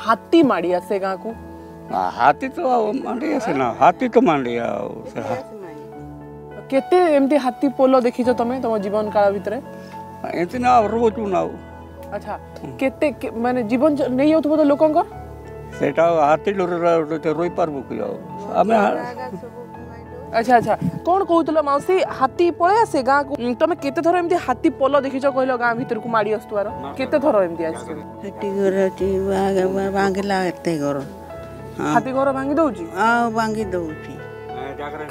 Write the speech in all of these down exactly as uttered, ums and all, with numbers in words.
हाथी माड़ी आसे गाँ को हाथी तो माड़ी आसे ना हाथी तो माड़ी केते एमती हाथी पोलो देखी जो तमे तम जीवन काल भितरे एते ना रोजु ना। अच्छा केते के, माने जीवन नहीं होतो तो लोकन को सेटा हाथी डोर रोई पारबो कि हमें। अच्छा अच्छा कोन कहूतला मासी हाथी पळे आसे गाँ को तमे केते थरो एमती हाथी पोलो देखी जो कहलो गाँ भीतर को माडी आस्तुवार केते थरो एमती आसी हाथी घर हाथी भांगला हाथी घर हाथी घर भांगी दउची आ भांगी दउची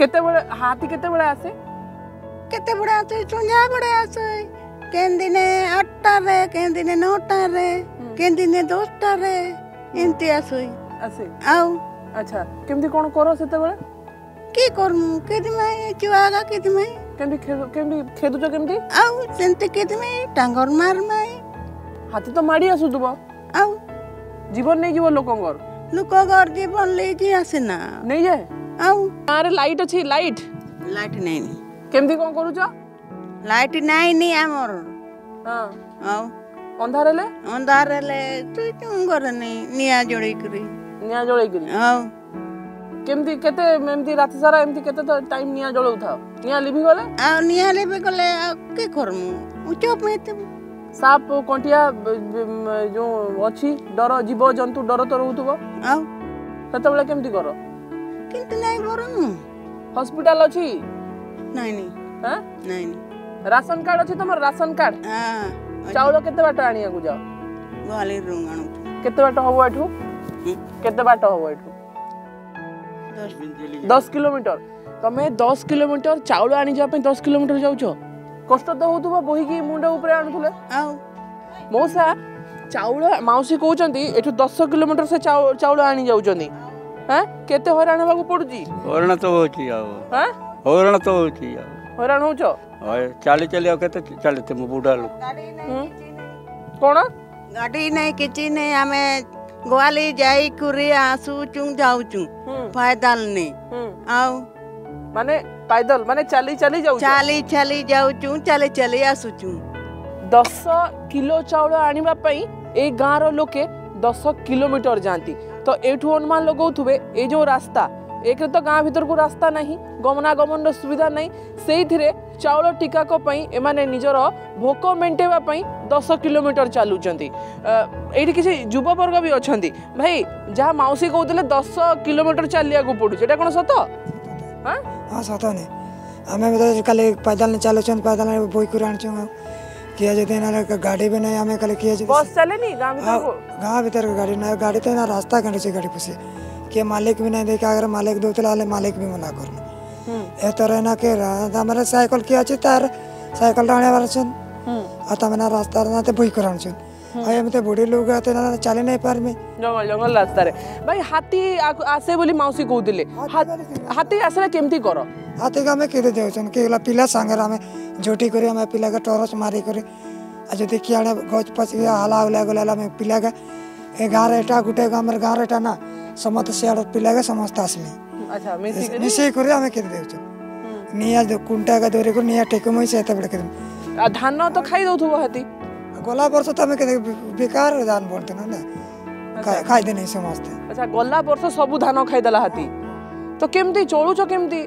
केते बडे हाथी केते बडे आसे केते बडे आसे चुंजा बडे आसे केन दिने आठटा रे केन दिने नौटा रे केन दिने दसटा रे एंती आसे आसे आउ। अच्छा केमती कोन करो सेते बडे की करमु केदि में चुआगा केदि में केमबी केमबी खेदु जो केमबी आउ सेंते केदि में टांगर मार में हाथी तो माडी आसु दुबो आउ जीवन नै जीव लोकंगर लोकंगर जीवन ले जी आसे ना नै जे आउ मारे लाइट अछि लाइट लाइट नै नै केमबी कोन करू छ लाइट नै नै हमर हां आउ अंधारले अंधारले तू चंगर नै निया जोड़ी करी निया जोड़ी करी आउ केमती केते मेमती रात सारा एमती केते तो टाइम निया जळो था निया लिबी गले आ निया लिबी गले के करमु उचो पेते साप कोंटिया जो अछि डर जीव जंतु डर तो रहउतबो आ तते बेले केमती करो किंतु नै भरनु हॉस्पिटल अछि नै नै ह नै नै राशन कार्ड अछि तमर राशन कार्ड हां चाउलो केते बाट आनिया को जाओ वाले रुंगाणु केते बाट होबो एठू केते बाट होबो एठू दस किलोमीटर तमे दस किलोमीटर चाउल आनी जा पे दस किलोमीटर जाउछो कष्ट तो होतबो बोही की मुंडा ऊपर आनुथले आ मौसा चाउल माउसी कहउचंती एठो दस किलोमीटर से चाउल आनी जाउचंती ह केते होराण बागु पडुची होराण तो होची आ ह होराण तो होची आ होराण होचो चाली चाली आ केते चाली ते बुढा लोग कोन गाडी नै किछि नै हमें गोवाली जाई कुरी आसु चुंग जाउचु पैदल ने आओ माने पैदल माने चाली चाली जाउ चाली चाली जाउ चू चाली चाली आसु चू दस किलो चाउल आनिबा पई ए गां रो लोके दस किलोमीटर जानती तो एठू अनुमान लगाउथुबे ए जो रास्ता एक तो गां भीतर को रास्ता नहीं गमना गमन रो सुविधा नहीं सेहि थिरे चाउल टीका को पई ए माने निजर भोक मेंटेबा पई दस किलोमीटर चालू चंती एठी किसी युवा वर्ग भी अछंती भाई जहा माउसी कहउतले दस किलोमीटर चालिया को पडु सेटा कोन सतो हां हां सतो ने हमें बता काले पैदल ने चालू चंत पैदल ने बोई कुरान चो किया जते ना गाड़ी भी नहीं हमें काले किया जते बस चले नहीं गांव भीतर को गांव भीतर का गाड़ी ना गाड़ी तो ना रास्ता गंडे से गाड़ी पसे के मालिक भी नहीं देखा अगर मालिक दोतलाले मालिक भी मना करना ए तो रहना के हमारे साइकिल किया छ तार साइकिल डाने वाला छ आता मना रास्ता ना ते बुई करान छ आय मते बूढ़े लोग आते ना चले नहीं पार में जंगल जंगल रास्ता रे भाई हाथी आसे बोली माउसी कहू दिले हाथी आसे केमती करो हाथी का में केते जाउछन केला पिला संगरा में जोटी करे हम पिला का टॉर्च मारी करे आ जदी कियाने गज पछ गया हला हला गला में पिला का ए गारेटा गुटे गामर गारेटा ना समस्त शेयर पिला का समस्त आसमी। अच्छा मिसी मिसी करे हम केते जाउछन निया जो कुंटा का दोरे को निया टेको में से त बड़ के आ धान तो खाई दउथबो हाथी गोला वर्ष तो हमें बेकार धान बोलते ना ना खाई दे नहीं समझते। अच्छा गोला वर्ष सब धान खाई देला हाथी तो केमती चलु छ केमती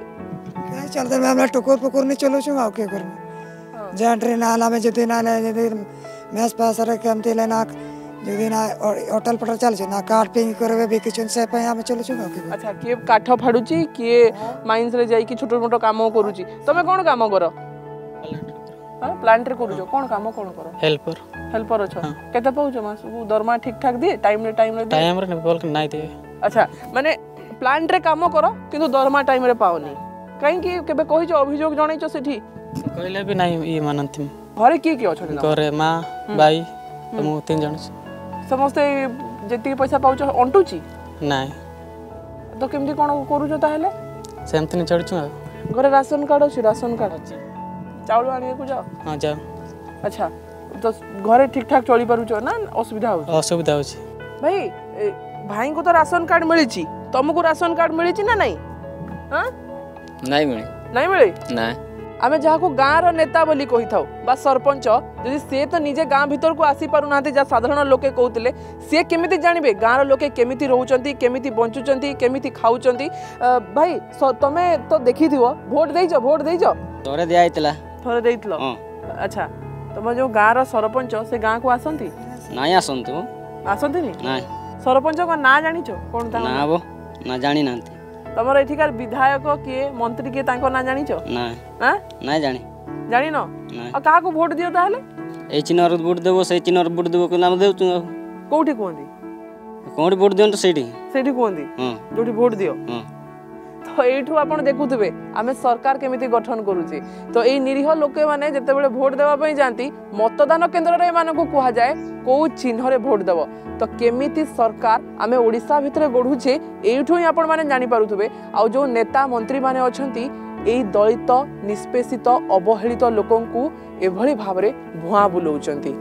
काय चलते मैं हमरा टकोर पकोर नहीं चलु छ आ के कर जान रे ना लामे जते ना ले जते मैस पास रे केमती लेना जदि ना होटल पटर चल छ ना कार पिंग करबे वेकेशन से पे हम चलु छ आ के। अच्छा के काठो फाडुची के माइंस रे जाई कि छोटो मोटो काम करूची तमे कोन काम करो प्लांट रे करू जो कोन काम कोन करो हेल्पर हेल्पर अछ केते पहुचो मास दरमा ठीक ठाक दे टाइम रे टाइम रे टाइम रे बोल के नाही दे। अच्छा माने प्लांट रे काम करो किंतु दरमा टाइम रे पाओनी काई कि केबे कहि जो अभियोग जणै छ सेठी कहले भी नाही ई मानंती घरे की की अछ घरे मां भाई हम तीन जण समस्ते जेती पैसा पाउचो अंटुची नाही तो केमती कोन करू जो ताहले सेमती ने चढछु घरे राशन कार्ड अछि राशन कार्ड अछि चाउल आनिए को जाओ हां जाओ। अच्छा तो घरे ठीक ठाक चली पारु छ ना असुविधा हो असुविधा हो छी भाई भाई को तो राशन कार्ड मिली छी तुमको राशन कार्ड मिली छी ना नहीं हां नहीं मिली नहीं मिली ना आम जहाँ गाँव रेता बोली कही था सरपंच जदि सी तो निजे गाँ भर को आसी पारना जहाँ साधारण लोके कहते सी केमी जानवे गाँव रोके केमी रोचान केमी बंचुंट केमी खाऊ भाई तुम तो देखी भोट देच भोट देच दिया थोड़े देइतलो। अच्छा तुम जो गाँव सरपंच से गाँव को आसती नहीं आसतु आसती नहीं सरपंच को ना जानी चो कौन था ना वो ना जानी ना तुम एठिकार विधायक किए मंत्री किए तांको ना जानी चो ना हां ना जानी जानी न आ का को वोट दियो ताले ए चिन्हर वोट देबो से चिन्हर वोट देबो को नाम देउ तू कोठी कोंदी कोठी वोट दियो तो सेठी सेठी कोंदी हां जोठी वोट दियो हां तो एठू आपण देखुथबे आमे सरकार केमिति गठन करूची तो ए निरीह लोके माने जते बेले वोट देबा पई जानती मतदान केन्द्र रे मानको कुहा जाय को चिन्ह रे वोट देबो तो केमिति सरकार आमे ओडिसा भितरे गढुछे एठू ही आपण माने जानि पारुथबे आ जो नेता मंत्री माने अछंती ए दलित निष्पेषित अवहेलित लोकंकू एभली भाबरे भुआ बुलौचंती।